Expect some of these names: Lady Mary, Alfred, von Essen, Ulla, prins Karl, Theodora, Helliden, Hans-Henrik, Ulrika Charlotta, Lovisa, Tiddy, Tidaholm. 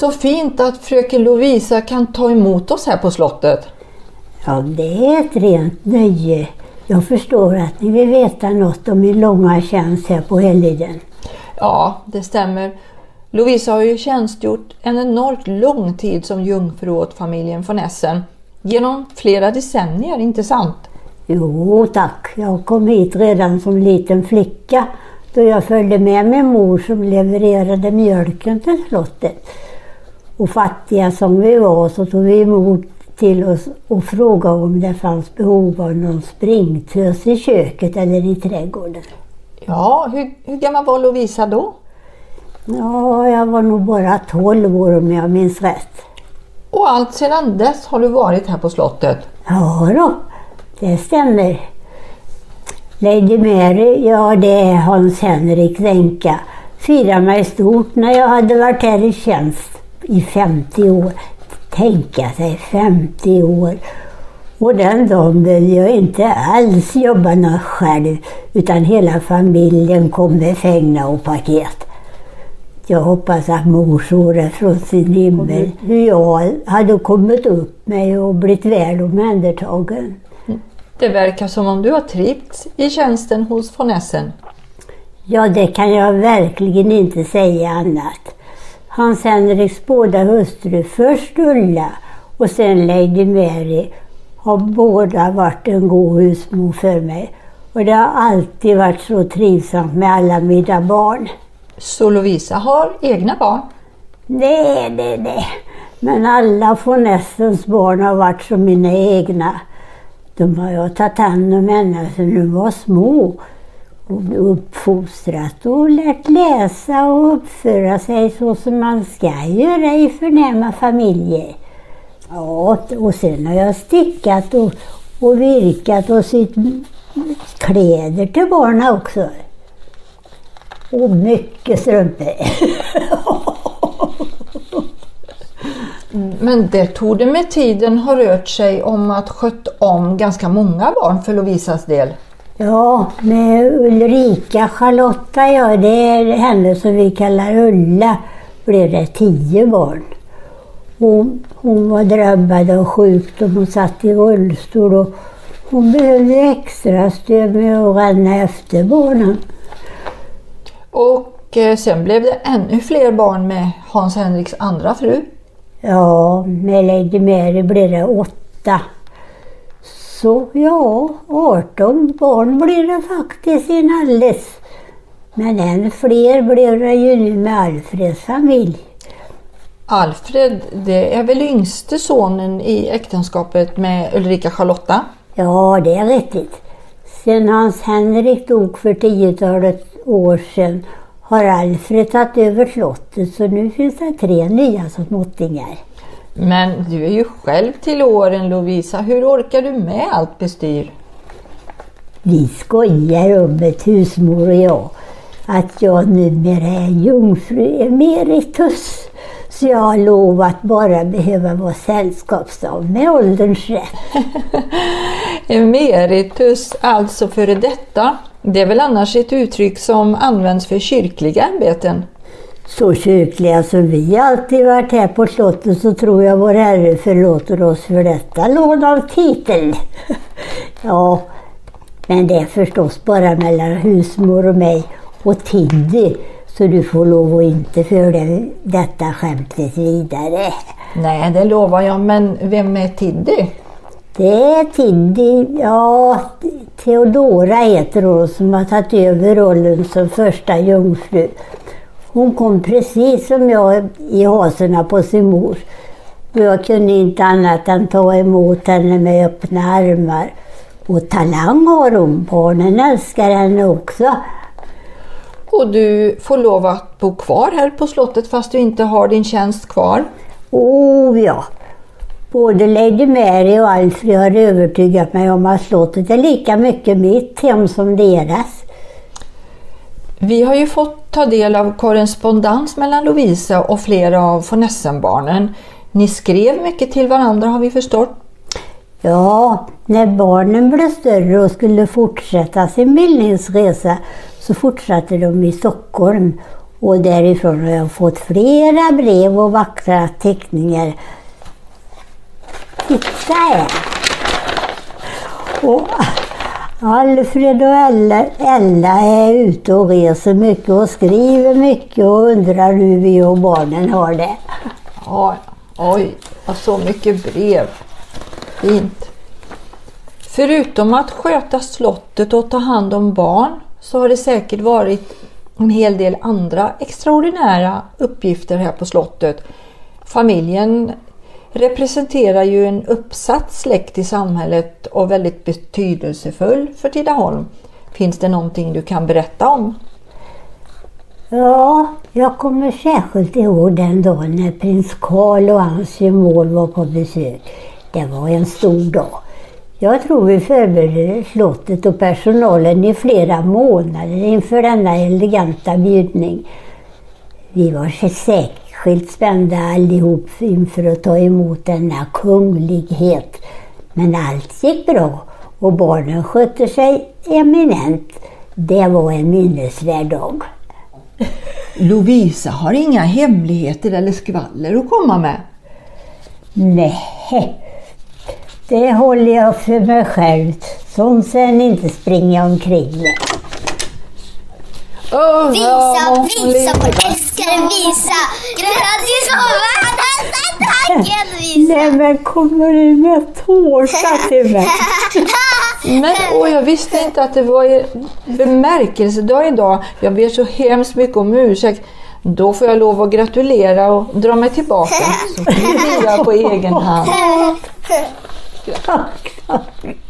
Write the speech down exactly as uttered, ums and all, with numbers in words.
Så fint att fröken Lovisa kan ta emot oss här på slottet. Ja, det är ett rent nöje. Jag förstår att ni vill veta något om min långa tjänst här på Helliden. Ja, det stämmer. Lovisa har ju tjänstgjort en enormt lång tid som jungfru åt familjen von Essen. Genom flera decennier, inte sant? Jo tack, jag kom hit redan som liten flicka då jag följde med min mor som levererade mjölken till slottet. Och fattiga som vi var så tog vi emot till oss och frågade om det fanns behov av någon springtös i köket eller i trädgården. Ja, hur, hur gammal var Lovisa då? Ja, jag var nog bara tolv år om jag minns rätt. Och allt sedan dess har du varit här på slottet? Ja då, det stämmer. Lady Mary, ja det är Hans-Henriks änka, firade mig stort när jag hade varit här i tjänst i femtio år. Tänka sig femtio år. Och den dagen vill jag inte alls jobba själv, utan hela familjen kom med fängna och paket. Jag hoppas att morsor från sin himmel, hur jag hade kommit upp mig och blivit väl omhändertagen. Det verkar som om du har trivts i tjänsten hos von Essen. Ja, det kan jag verkligen inte säga annat. Hans-Henriks båda hustru, först Ulla och sen Lady Mary, har båda varit en god husmor för mig. Och det har alltid varit så trivsamt med alla mina barn. Så Lovisa har egna barn? Nej, nej, nej. Men alla von Essens barn har varit som mina egna. De har jag tagit hand om ända sedan de var små. Och uppfostrat och lärt läsa och uppföra sig så som man ska göra i förnäma familjer. Ja, och sen har jag stickat och, och virkat och sytt kläder till barna också. Och mycket strumpor. Men det tog det med tiden har rört sig om att sköta om ganska många barn för Lovisas del. Ja, med Ulrika Charlotta, ja, det är henne som vi kallar Ulla, blev det tio barn. Hon, hon var drabbad av sjukdom, hon satt i rullstol och hon behövde extra stöd med att ranna efter barnen. Och sen blev det ännu fler barn med Hans-Henriks andra fru. Ja, med Lady Mary blev det åtta. Så ja, arton barn blev det faktiskt inalles. Men än fler blev det ju nu med Alfreds familj. Alfred, det är väl yngste sonen i äktenskapet med Ulrika Charlotta? Ja, det är riktigt. Sen Hans-Henrik dog för tiotalet år sedan har Alfred tagit över slottet, så nu finns det tre nya småttingar. Men du är ju själv till åren, Lovisa. Hur orkar du med allt bestyr? Vi skojar om ett husmor och jag. Att jag numera är jungfru emeritus. Så jag har lov att bara behöva vara sällskapsam med ålderns rätt. Emeritus, alltså före detta. Det är väl annars ett uttryck som används för kyrkliga ämbeten? Så kyrkliga som vi alltid varit här på slottet så tror jag vår herre förlåter oss för detta lån av titel. Ja, men det är förstås bara mellan husmor och mig och Tiddy, så du får lov att inte föra detta skämtet vidare. Nej, det lovar jag, men vem är Tiddy? Det är Tiddy, ja, Theodora heter hon, som har tagit över rollen som första jungfru. Hon kom precis som jag i hasorna på sin mor. Och jag kunde inte annat än ta emot henne med öppna armar. Och talang har hon, barnen älskar henne också. Och du får lov att bo kvar här på slottet fast du inte har din tjänst kvar? Oh ja. Både Lady Mary och Alfred har övertygat mig om att slottet är lika mycket mitt hem som deras. Vi har ju fått ta del av korrespondens mellan Lovisa och flera av von Essen-barnen. Ni skrev mycket till varandra, har vi förstått? Ja, när barnen blev större och skulle fortsätta sin bildningsresa så fortsatte de i Stockholm. Och därifrån har jag fått flera brev och vackra teckningar. Titta här! Och Alfred och Ella, Ella är ute och reser mycket och skriver mycket och undrar hur vi och barnen har det. Ja, oj, och så mycket brev. Fint. Förutom att sköta slottet och ta hand om barn så har det säkert varit en hel del andra extraordinära uppgifter här på slottet. Familjen representerar ju en uppsatt släkt i samhället och väldigt betydelsefull för Tidaholm. Finns det någonting du kan berätta om? Ja, jag kommer särskilt ihåg den dagen när prins Karl och hans gemål var på besök. Det var en stor dag. Jag tror vi förberedde slottet och personalen i flera månader inför denna eleganta bjudning. Vi var särskilt spända allihop inför att ta emot denna kunglighet. Men allt gick bra och barnen skötte sig eminent. Det var en minnesvärd dag. Lovisa har inga hemligheter eller skvaller att komma med. Nej. Det håller jag för mig själv, som sen inte springer omkring med. Oh, visa, visa, älskar visa! Grattis och värsta tacken, visa! Nej, men kommer du med tårta till mig? Men, åh, jag visste inte att det var bemärkelsedag idag. Jag ber så hemskt mycket om ursäkt. Då får jag lov att gratulera och dra mig tillbaka. Så blir jag på egen hand. Tack, tack.